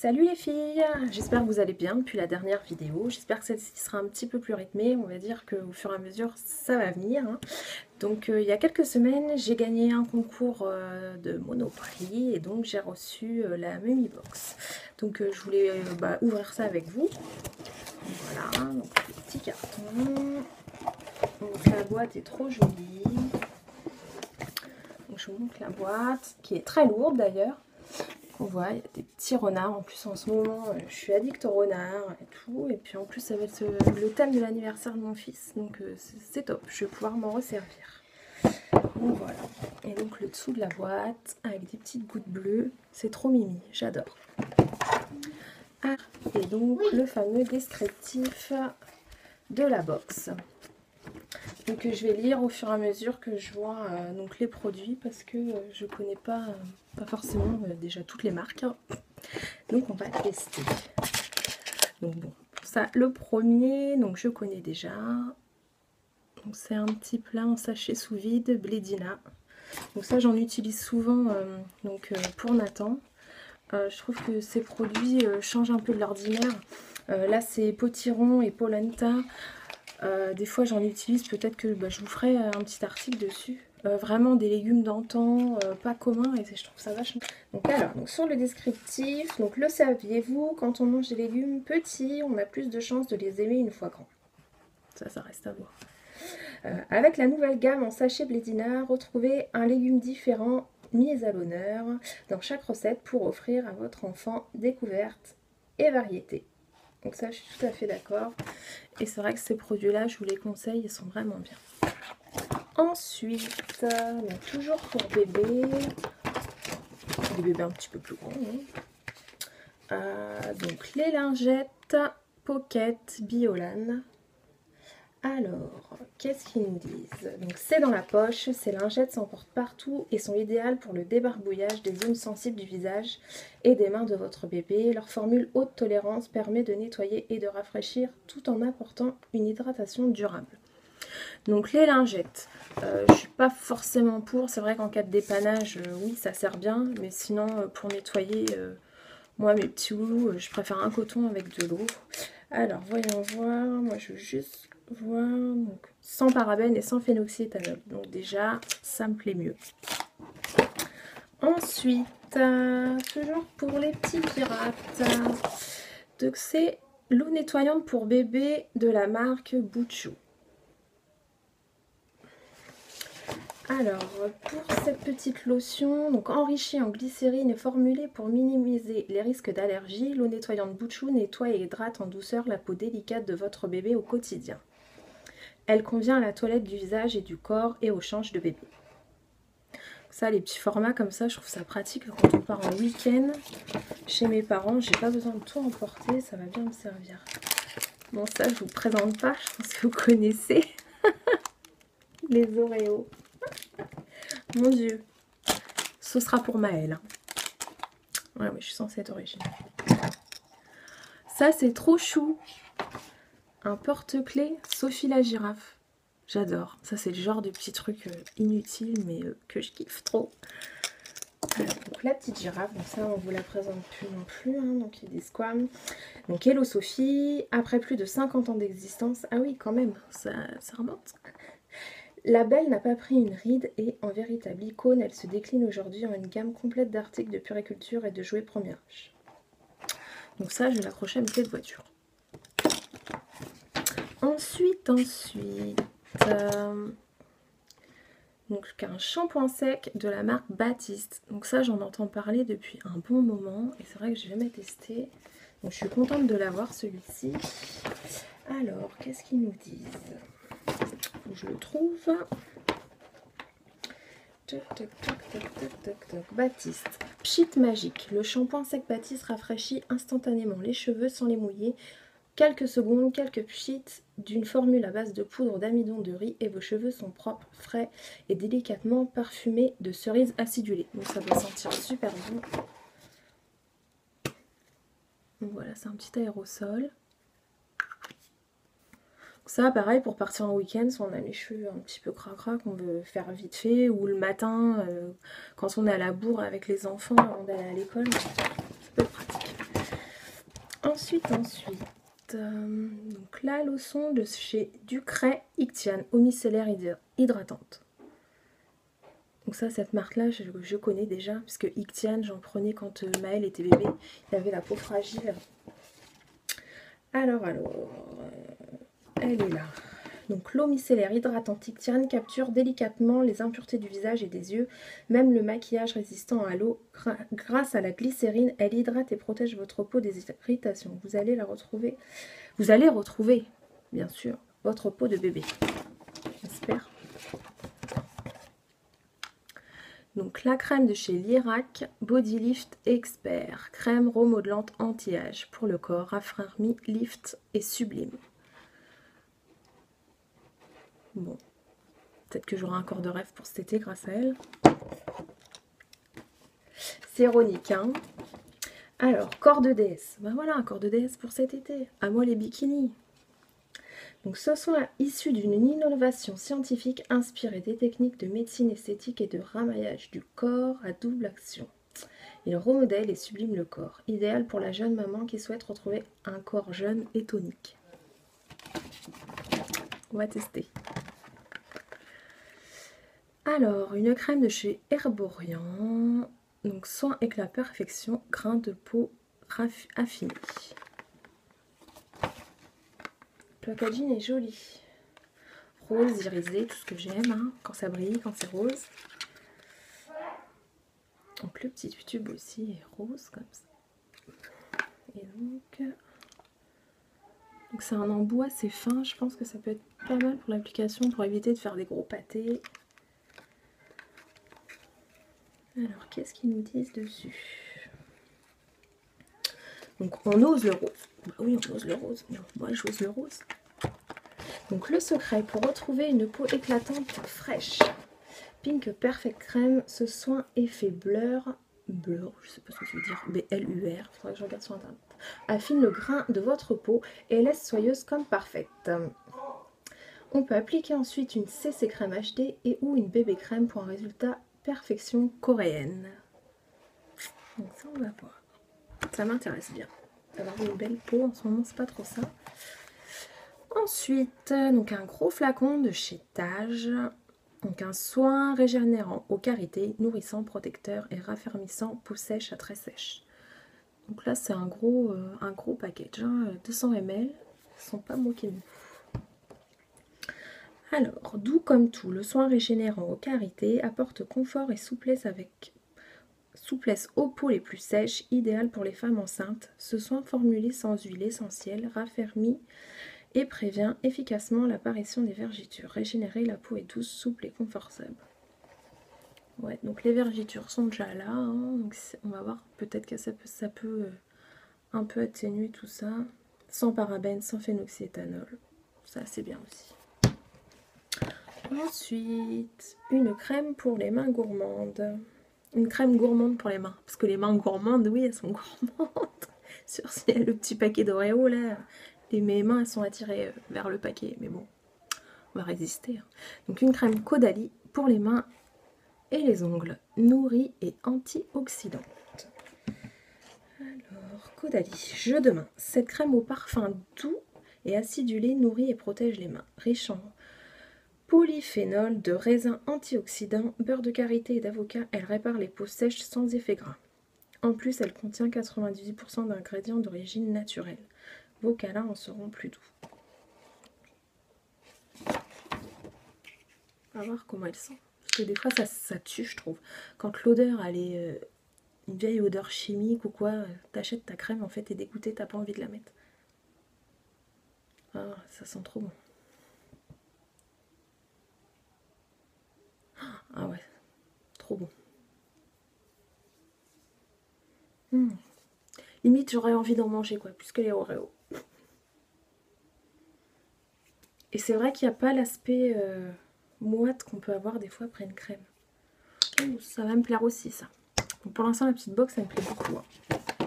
Salut les filles, j'espère que vous allez bien depuis la dernière vidéo. J'espère que celle-ci sera un petit peu plus rythmée, on va dire qu'au fur et à mesure ça va venir. Donc il y a quelques semaines j'ai gagné un concours de Monoprix et donc j'ai reçu la Mummy Box. Donc je voulais ouvrir ça avec vous. Voilà, donc le petit carton. Donc la boîte est trop jolie. Donc, je vous montre la boîte qui est très lourde d'ailleurs. On voit, il y a des petits renards. En plus, en ce moment, je suis addict aux renards et tout. Et puis, en plus, ça va être le thème de l'anniversaire de mon fils. Donc, c'est top. Je vais pouvoir m'en resservir. Donc, voilà. Et donc, le dessous de la boîte avec des petites gouttes bleues. C'est trop mimi. J'adore. Ah, et donc, le fameux descriptif de la box. Donc, je vais lire au fur et à mesure que je vois donc les produits parce que je ne connais pas forcément déjà toutes les marques. Donc, on va tester. Donc, bon, ça, le premier, donc je connais déjà. Donc, c'est un petit plat en sachet sous vide, Blédina. Donc, ça, j'en utilise souvent pour Nathan. Je trouve que ces produits changent un peu de l'ordinaire. Là, c'est potiron et polenta. Des fois j'en utilise, peut-être que je vous ferai un petit article dessus. Vraiment des légumes d'antan, pas communs, et je trouve ça vachement. Donc alors, donc sur le descriptif, donc le saviez-vous, quand on mange des légumes petits, on a plus de chances de les aimer une fois grands. Ça reste à voir. Avec la nouvelle gamme en sachet Blédina, retrouvez un légume différent mis à l'honneur dans chaque recette pour offrir à votre enfant découverte et variété. Donc ça, je suis tout à fait d'accord. Et c'est vrai que ces produits-là, je vous les conseille, ils sont vraiment bien. Ensuite, on a toujours pour bébé, des bébés un petit peu plus grands. Donc les lingettes Pocket Biolan. Alors, qu'est-ce qu'ils nous disent? Donc c'est dans la poche, ces lingettes s'emportent partout et sont idéales pour le débarbouillage des zones sensibles du visage et des mains de votre bébé. Leur formule haute tolérance permet de nettoyer et de rafraîchir tout en apportant une hydratation durable. Donc les lingettes, je suis pas forcément pour, c'est vrai qu'en cas de dépannage, oui ça sert bien, mais sinon pour nettoyer, moi mes petits loulous, je préfère un coton avec de l'eau. Alors voyons voir, moi je veux juste... Voilà, donc sans parabènes et sans phénoxyéthanol. Donc déjà, ça me plaît mieux. Ensuite, toujours pour les petits pirates. Donc c'est l'eau nettoyante pour bébé de la marque Bouchou. Alors, pour cette petite lotion, donc enrichie en glycérine et formulée pour minimiser les risques d'allergie, l'eau nettoyante Bouchou nettoie et hydrate en douceur la peau délicate de votre bébé au quotidien. Elle convient à la toilette du visage et du corps et aux changes de bébé. Ça, les petits formats comme ça, je trouve ça pratique quand on part en week-end chez mes parents. J'ai pas besoin de tout emporter, ça va bien me servir. Bon, ça, je vous présente pas, je pense que vous connaissez les Oreos. Mon Dieu, ce sera pour Maëlle. Ouais, mais je suis censée être originale. Ça, c'est trop chou. Un porte-clés Sophie la girafe. J'adore. Ça, c'est le genre de petit truc inutile, mais que je kiffe trop. Alors, donc, la petite girafe, donc ça, on vous la présente plus non plus. Donc, il y a des squams. Donc, hello Sophie. Après plus de 50 ans d'existence. Ah oui, quand même, ça remonte. La belle n'a pas pris une ride et, en véritable icône, elle se décline aujourd'hui en une gamme complète d'articles de puriculture et de jouets premier âge. Donc ça, je vais l'accrocher à mes clés de voiture. Ensuite, donc un shampoing sec de la marque Batiste. Donc ça, j'en entends parler depuis un bon moment et c'est vrai que j'ai jamais testé. Donc je suis contente de l'avoir, celui-ci. Alors, qu'est-ce qu'ils nous disent ? Je le trouve. Toc, Batiste. Pchit magique. Le shampoing sec Batiste rafraîchit instantanément les cheveux sans les mouiller. Quelques secondes, quelques pchits d'une formule à base de poudre d'amidon de riz et vos cheveux sont propres, frais et délicatement parfumés de cerises acidulées. Donc ça doit sentir super bon. Donc voilà, c'est un petit aérosol. Ça, pareil, pour partir en week-end, si on a les cheveux un petit peu cracra, qu'on veut faire vite fait, ou le matin, quand on est à la bourre avec les enfants avant d'aller à l'école, ça peut être pratique. Ensuite, donc la lotion de chez Ducray, Ictiane, eau micellaire hydratante. Donc ça, cette marque-là, je connais déjà, puisque Ictiane, j'en prenais quand Maëlle était bébé. Il avait la peau fragile. Alors, elle est là. Donc l'eau micellaire hydratante Ictiane capture délicatement les impuretés du visage et des yeux. Même le maquillage résistant à l'eau, grâce à la glycérine, elle hydrate et protège votre peau des irritations. Vous allez la retrouver. Vous allez retrouver, bien sûr, votre peau de bébé. J'espère. Donc la crème de chez Lierac, Body Lift Expert, crème remodelante anti-âge pour le corps, raffermie, lift et sublime. Bon, peut-être que j'aurai un corps de rêve pour cet été grâce à elle. C'est ironique, hein. Alors, corps de déesse. Ben voilà, un corps de déesse pour cet été. À moi les bikinis. Donc ce soin issu d'une innovation scientifique inspirée des techniques de médecine esthétique et de ramaillage du corps à double action. Il remodèle et sublime le corps, idéal pour la jeune maman qui souhaite retrouver un corps jeune et tonique. On va tester. Alors, une crème de chez Herborian, donc soin éclat perfection, grain de peau affiné. Le packaging est joli. Rose, irisé, tout ce que j'aime, hein, quand ça brille, quand c'est rose. Donc le petit tube aussi est rose, comme ça. Et donc c'est un embout assez fin, je pense que ça peut être pas mal pour l'application, pour éviter de faire des gros pâtés. Alors, qu'est-ce qu'ils nous disent dessus? Donc, on ose le rose. Bah oui, on ose le rose. Moi, j'ose le rose. Donc, le secret pour retrouver une peau éclatante, fraîche. Pink Perfect Crème, ce soin effet blur. Blur, je sais pas ce que ça veut dire. B-L-U-R, faudrait que je regarde sur internet. Affine le grain de votre peau et laisse soyeuse comme parfaite. On peut appliquer ensuite une CC Crème HD et ou une BB Crème pour un résultat perfection coréenne. Donc ça on va voir. Ça m'intéresse bien. Avoir une belle peau en ce moment, c'est pas trop ça. Ensuite, donc un gros flacon de chez Tage. Donc un soin régénérant aux carités, nourrissant, protecteur et raffermissant, peau sèche à très sèche. Donc là c'est un gros package, hein, 200 ml. Ils sont pas moqués de nous. Alors, doux comme tout, le soin régénérant aux carités apporte confort et souplesse aux peaux les plus sèches, idéal pour les femmes enceintes. Ce soin formulé sans huile essentielle, raffermit et prévient efficacement l'apparition des vergitures. Régénérer la peau est douce, souple et confortable. Ouais, donc les vergitures sont déjà là, hein, donc on va voir, peut-être que ça peut un peu atténuer tout ça. Sans parabènes, sans phénoxyéthanol, ça c'est bien aussi. Ensuite, une crème pour les mains gourmandes. Une crème gourmande pour les mains. Parce que les mains gourmandes, oui, elles sont gourmandes. Sur le petit paquet d'Oreos, là. Et mes mains, elles sont attirées vers le paquet. Mais bon, on va résister. Donc, une crème Caudalie pour les mains et les ongles. Nourrie et antioxydante. Alors, Caudalie, jeu de main. Cette crème au parfum doux et acidulé nourrit et protège les mains. Riche en polyphénol, de raisin antioxydant, beurre de karité et d'avocat, elle répare les peaux sèches sans effet gras. En plus, elle contient 98% d'ingrédients d'origine naturelle. Vos câlins en seront plus doux. On va voir comment elle sent. Parce que des fois, ça tue, je trouve. Quand l'odeur, elle est une vieille odeur chimique ou quoi, t'achètes ta crème, en fait, t'es dégoûtée, t'as pas envie de la mettre. Ah, ça sent trop bon. Ah ouais, trop bon. Limite, j'aurais envie d'en manger, quoi, plus que les Oreos. Et c'est vrai qu'il n'y a pas l'aspect moite qu'on peut avoir des fois après une crème. Ça va me plaire aussi, ça. Donc, pour l'instant, la petite box, ça me plaît beaucoup. Hein.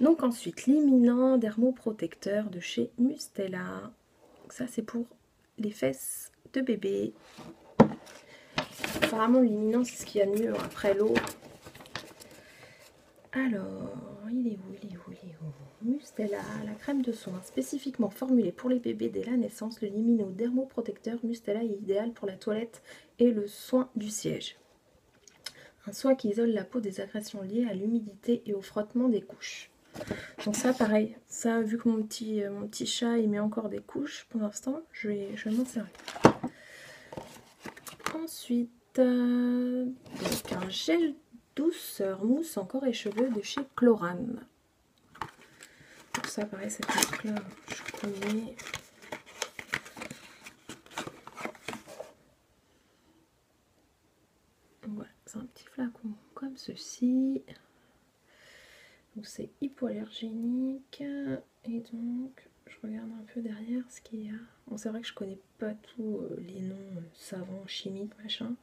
Donc ensuite, l'imminent dermoprotecteur de chez Mustela. Donc, ça, c'est pour les fesses de bébé. Apparemment, l'imminent, c'est ce qu'il y a de mieux après l'eau. Alors, il est où? Mustela, la crème de soin spécifiquement formulée pour les bébés dès la naissance, le limino-dermoprotecteur Mustela est idéal pour la toilette et le soin du siège. Un soin qui isole la peau des agressions liées à l'humidité et au frottement des couches. Donc ça pareil, ça vu que mon petit chat il met encore des couches pour l'instant, je vais m'en servir. Ensuite, donc un gel douceur mousse en corps et cheveux de chez Clorane. Donc ça pareil, cette marque là je connais. Voilà, c'est un petit flacon comme ceci. Donc c'est hypoallergénique et donc je regarde un peu derrière ce qu'il y a. Bon, c'est vrai que je connais pas tous les noms savants, chimiques, machin.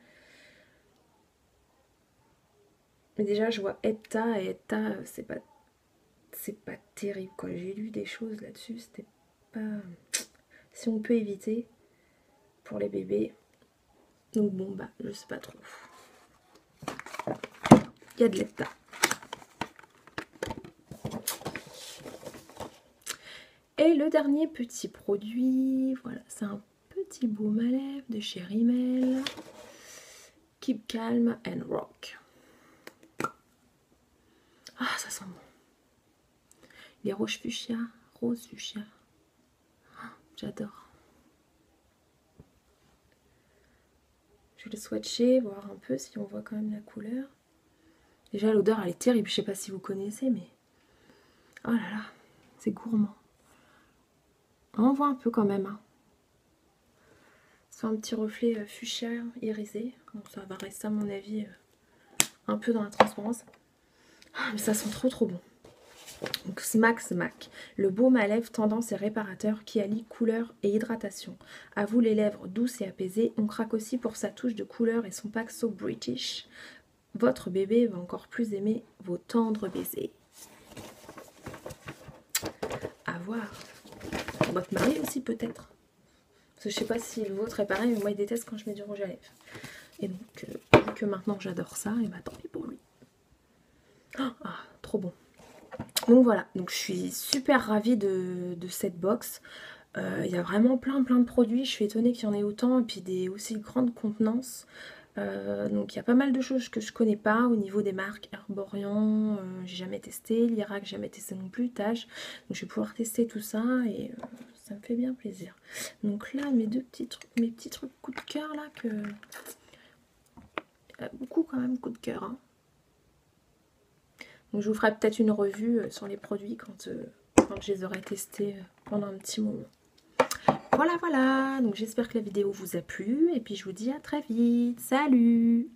Mais déjà je vois ETA et ETA c'est pas terrible quoi. J'ai lu des choses là-dessus, c'était pas... Si on peut éviter pour les bébés. Donc bon bah je sais pas trop. Il y a de l'ETA. Et le dernier petit produit, voilà, c'est un petit baume à lèvres de chez Rimmel, Keep Calm and Rock. Ah, ça sent bon. Il est rose fuchsia, ah, j'adore. Je vais le swatcher, voir un peu si on voit quand même la couleur. Déjà l'odeur elle est terrible, je sais pas si vous connaissez mais... Oh là là, c'est gourmand. On voit un peu quand même. Hein. C'est un petit reflet fuchsia irisé. Donc ça va rester à mon avis un peu dans la transparence. Ah, mais ça sent trop trop bon. Donc Smack. Le baume à lèvres tendance et réparateur qui allie couleur et hydratation. À vous les lèvres douces et apaisées. On craque aussi pour sa touche de couleur et son pack so British. Votre bébé va encore plus aimer vos tendres baisers. À voir. Votre mari aussi peut-être, parce que je sais pas si le vôtre est pareil mais moi il déteste quand je mets du rouge à lèvres et donc vu que maintenant j'adore ça et bah tant pis pour lui. Ah, trop bon. Donc voilà, donc je suis super ravie de cette box. Il y a vraiment plein de produits, je suis étonnée qu'il y en ait autant et puis des aussi grandes contenances. Donc il y a pas mal de choses que je connais pas au niveau des marques. Herborian, j'ai jamais testé, Lierac, j'ai jamais testé non plus, Tage. Donc je vais pouvoir tester tout ça et ça me fait bien plaisir. Donc là mes deux petits trucs, mes petits trucs coup de cœur là que... Il y a beaucoup quand même coup de cœur. Hein. Donc je vous ferai peut-être une revue sur les produits quand je les aurai testés pendant un petit moment. Voilà, donc j'espère que la vidéo vous a plu et puis je vous dis à très vite. Salut!